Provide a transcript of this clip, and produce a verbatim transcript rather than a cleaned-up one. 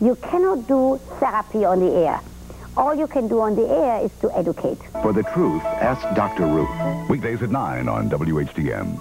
You cannot do therapy on the air. All you can do on the air is to educate. For the truth, ask Doctor Ruth. Weekdays at nine on W H T M.